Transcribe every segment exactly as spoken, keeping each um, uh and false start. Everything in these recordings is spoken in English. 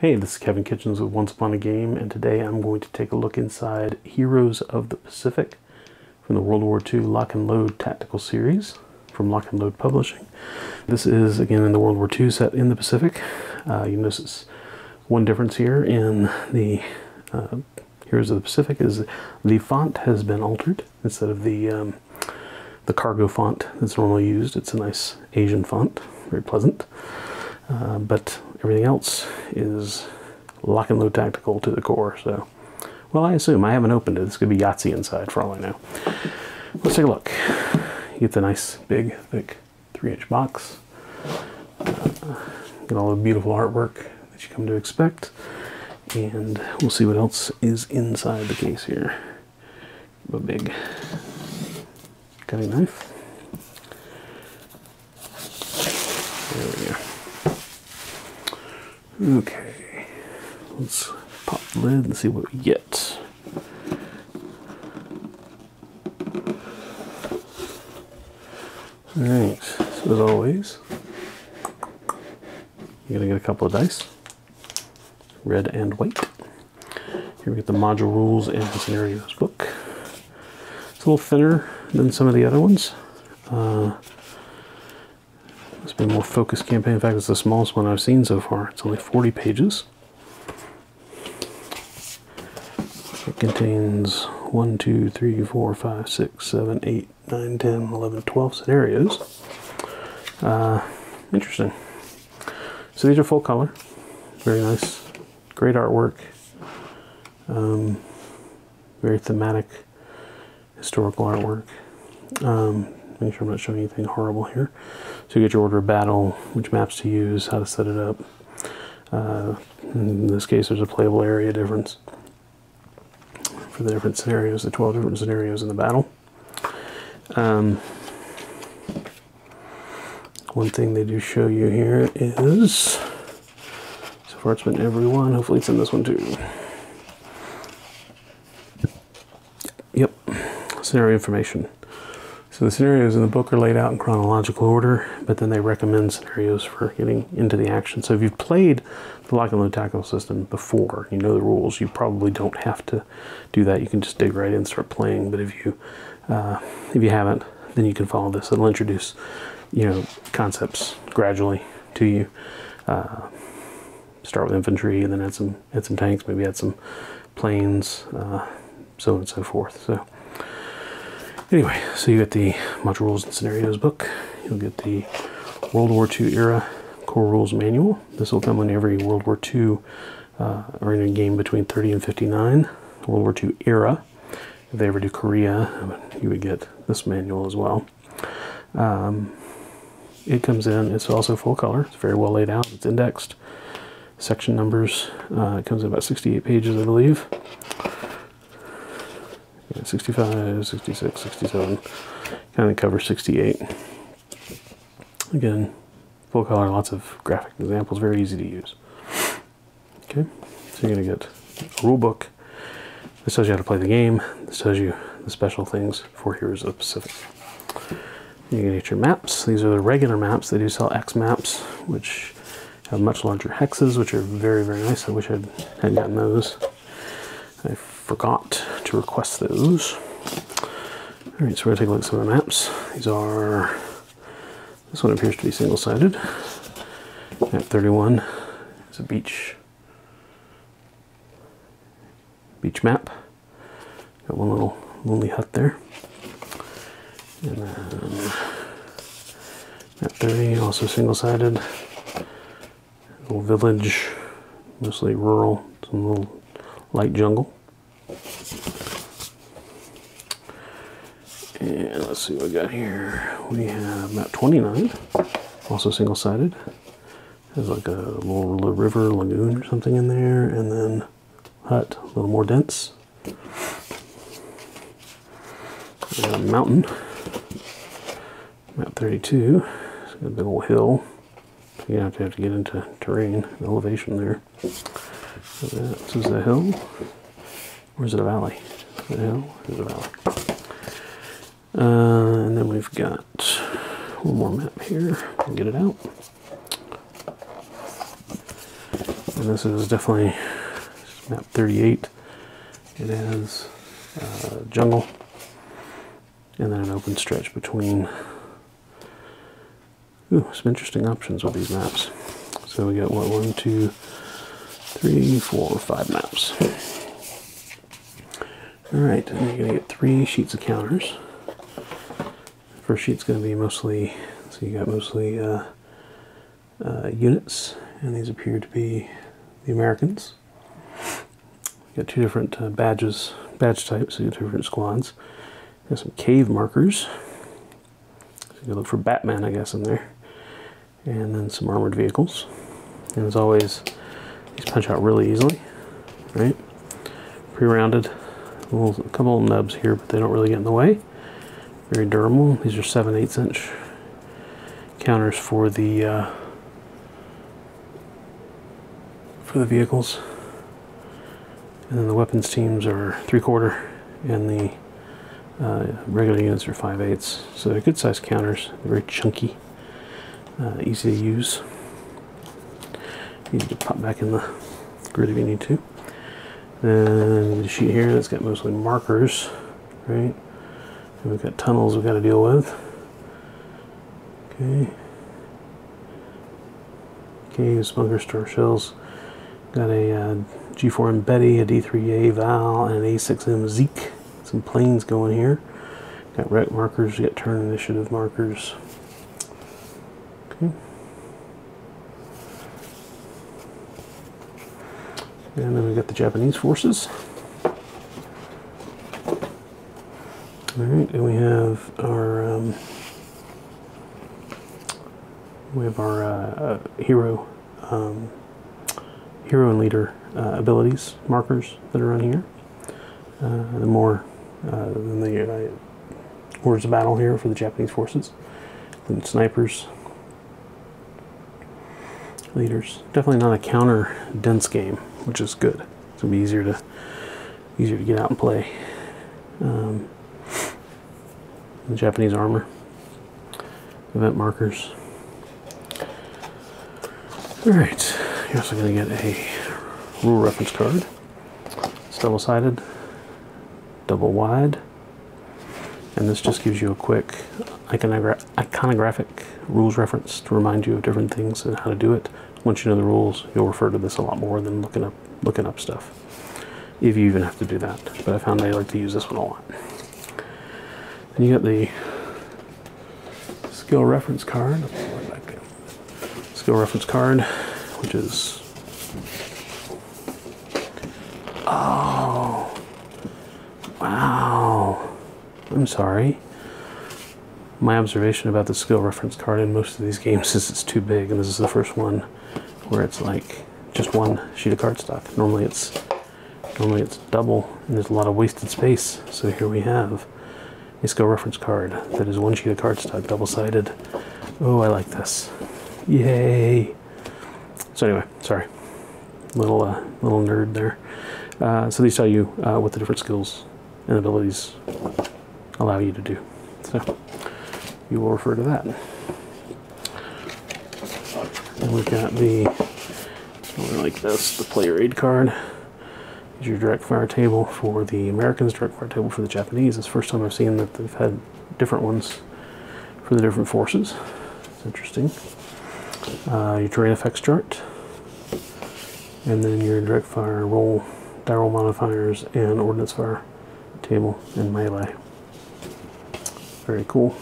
Hey, this is Kevin Kitchens with Once Upon a Game, and today I'm going to take a look inside Heroes of the Pacific from the World War Two Lock and Load Tactical Series from Lock and Load Publishing. This is, again, in the World War Two set in the Pacific. Uh, you notice one difference here in the uh, Heroes of the Pacific is the font has been altered. Instead of the, um, the cargo font that's normally used, it's a nice Asian font, very pleasant. Uh, but everything else is Lock and Load Tactical to the core. So, well, I assume I haven't opened it. This could be Yahtzee inside for all I know. Let's take a look. You get the nice big, thick, three-inch box. Uh, get all the beautiful artwork that you come to expect, and we'll see what else is inside the case here. A big cutting knife. There we go. Okay, let's pop the lid and see what we get. Alright, so as always, you're going to get a couple of dice, red and white. Here we get the module rules and scenarios book. It's a little thinner than some of the other ones. Uh, It's been a more focused campaign. In fact, it's the smallest one I've seen so far. It's only forty pages. It contains one, two, three, four, five, six, seven, eight, nine, ten, eleven, twelve scenarios. Uh, interesting. So these are full color. Very nice. Great artwork. Um, very thematic, historical artwork. Um, Make sure I'm not showing anything horrible here. So you get your order of battle, which maps to use, how to set it up. Uh, in this case, there's a playable area difference for the different scenarios, the twelve different scenarios in the battle. Um, one thing they do show you here is, so far it's been every one, hopefully it's in this one too. Yep, scenario information. So the scenarios in the book are laid out in chronological order, but then they recommend scenarios for getting into the action. So if you've played the Lock and Load Tactical system before, you know the rules, you probably don't have to do that. You can just dig right in and start playing. But if you uh, if you haven't, then you can follow this. It'll introduce, you know, concepts gradually to you. Uh, start with infantry, and then add some add some tanks, maybe add some planes, uh, so on and so forth. So. Anyway, so you get the module rules and scenarios book. You'll get the World War Two era core rules manual. This will come in every World War Two uh, or in a game between thirty and fifty-nine. World War Two era. If they ever do Korea, you would get this manual as well. Um, it comes in. It's also full color. It's very well laid out. It's indexed. Section numbers. Uh, it comes in about sixty-eight pages, I believe. sixty-five, sixty-six, sixty-seven, kind of covers sixty-eight. Again, full color, lots of graphic examples, very easy to use. Okay, so you're going to get a rule book. This tells you how to play the game. This tells you the special things for Heroes of the Pacific. You're going to get your maps. These are the regular maps. They do sell X maps, which have much larger hexes, which are very, very nice. I wish I had gotten those. I forgot to request those. All right, so we're gonna take a look at some of the maps. These are, this one appears to be single-sided. Map thirty-one is a beach, beach map. Got one little lonely hut there. And then map thirty, also single-sided. Little village, mostly rural, some little light jungle. And let's see what we got here. We have map twenty-nine, also single-sided. There's like a little, little river, lagoon or something in there, and then hut, a little more dense. We got a mountain. Map thirty-two, it's got a big old hill. You have to have to get into terrain, elevation there. So this is the hill. Or is it a valley? Is it a hill? Is it a valley? Uh, and then we've got one more map here. We'll get it out. this is definitely map thirty-eight. It has uh, jungle and then an open stretch between. Ooh, some interesting options with these maps. So we got what, one, two, three, four, five maps. Alright, and you're going to get three sheets of counters. First sheet's going to be mostly, so you got mostly uh, uh, units, and these appear to be the Americans. You got two different uh, badges, badge types, so you got two different squads. You got some cave markers. So you can look for Batman, I guess, in there. And then some armored vehicles. And as always, these punch out really easily, right? Pre-rounded, a, a couple of nubs here, but they don't really get in the way. Very durable. These are seven eighths inch counters for the uh, for the vehicles. And then the weapons teams are three quarter, and the uh, regular units are five eighths. So they're good sized counters, they're very chunky. Uh, easy to use. Easy to pop back in the grid if you need to. Then the sheet here that's got mostly markers, right? And we've got tunnels we've got to deal with. Okay. Caves, bunker star shells. Got a uh, G four M Betty, a D three A Val, and an A six M Zeke. Some planes going here. Got wreck markers, got turn initiative markers. And then we got the Japanese forces. Alright, and we have our um, we have our uh, hero um, hero and leader uh, abilities markers that are on here. Uh, the more uh, than the uh, words of battle here for the Japanese forces, and snipers. Leaders. Definitely not a counter dense game, which is good. It's gonna be easier to easier to get out and play. Um, the Japanese armor, event markers. All right, you're also gonna get a rule reference card. It's double-sided, double wide, and this just gives you a quick iconogra iconographic rules reference to remind you of different things and how to do it. Once you know the rules, you'll refer to this a lot more than looking up looking up stuff, if you even have to do that. But I found I like to use this one a lot. And you got the skill reference card. Skill reference card, which is oh wow, I'm sorry. My observation about the skill reference card in most of these games is it's too big, and this is the first one where it's like just one sheet of cardstock. Normally it's normally it's double, and there's a lot of wasted space. So here we have a skill reference card that is one sheet of cardstock, double-sided. Oh, I like this! Yay! So anyway, sorry, little uh, little nerd there. Uh, so these tell you uh, what the different skills and abilities allow you to do. So. You will refer to that. And we've got the, something like this, the player aid card. Is your direct fire table for the Americans, direct fire table for the Japanese. It's the first time I've seen that they've had different ones for the different forces. It's interesting. Uh, your terrain effects chart. And then your direct fire roll, die roll modifiers, and ordnance fire table and melee. Very cool.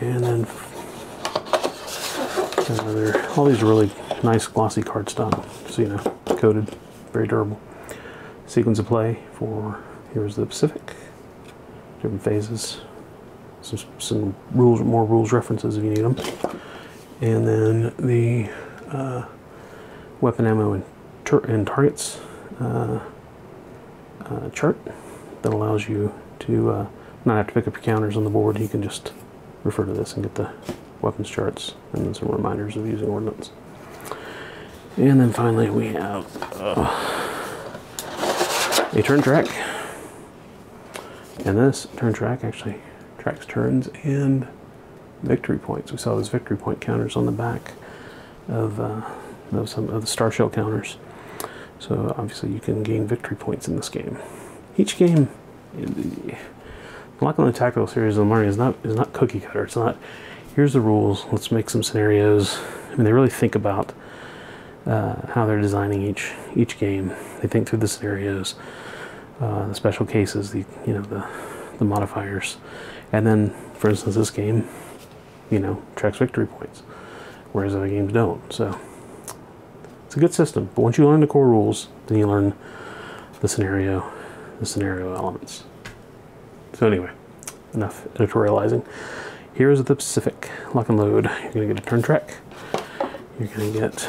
And then another, all these are really nice glossy cardstock, so you know, coated, very durable. Sequence of play for Heroes of the Pacific, different phases, some, some rules, more rules references if you need them. And then the uh, weapon ammo and, tar and targets uh, uh, chart that allows you to uh, not have to pick up your counters on the board. You can just refer to this and get the weapons charts and then some reminders of using ordnance. And then finally we have uh, a turn track, and this turn track actually tracks turns and victory points. We saw those victory point counters on the back of, uh, of some of the star shell counters. So obviously you can gain victory points in this game. Each game, the Lock and Load Tactical Series of learning is not is not cookie cutter. It's not, here's the rules, let's make some scenarios. I mean, they really think about uh, how they're designing each each game. They think through the scenarios, uh, the special cases, the you know the the modifiers, and then for instance this game, you know, tracks victory points, whereas other games don't. So it's a good system, but once you learn the core rules, then you learn the scenario, the scenario elements. So anyway, enough editorializing. Heroes of the Pacific, Lock and Load. You're gonna get a turn track. You're gonna get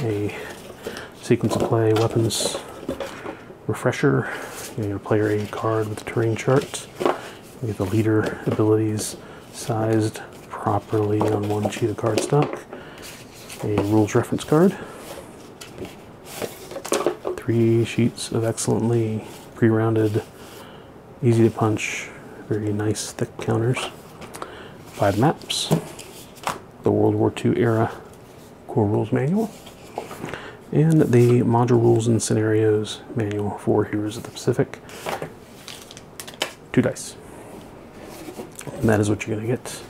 a sequence of play, weapons, refresher. You're gonna get a player aid card with a terrain chart. You get the leader abilities sized properly on one sheet of card stock. A rules reference card. Three sheets of excellently pre-rounded, easy to punch, very nice thick counters. Five maps, the World War Two era core rules manual, and the module rules and scenarios manual for Heroes of the Pacific. Two dice. And that is what you're going to get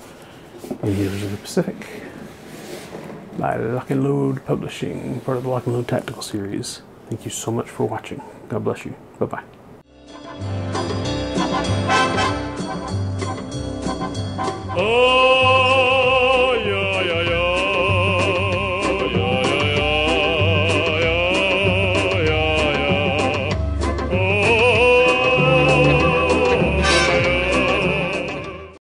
in Heroes of the Pacific by Lock and Load Publishing, part of the Lock and Load Tactical Series. Thank you so much for watching. God bless you. Bye-bye. Oh!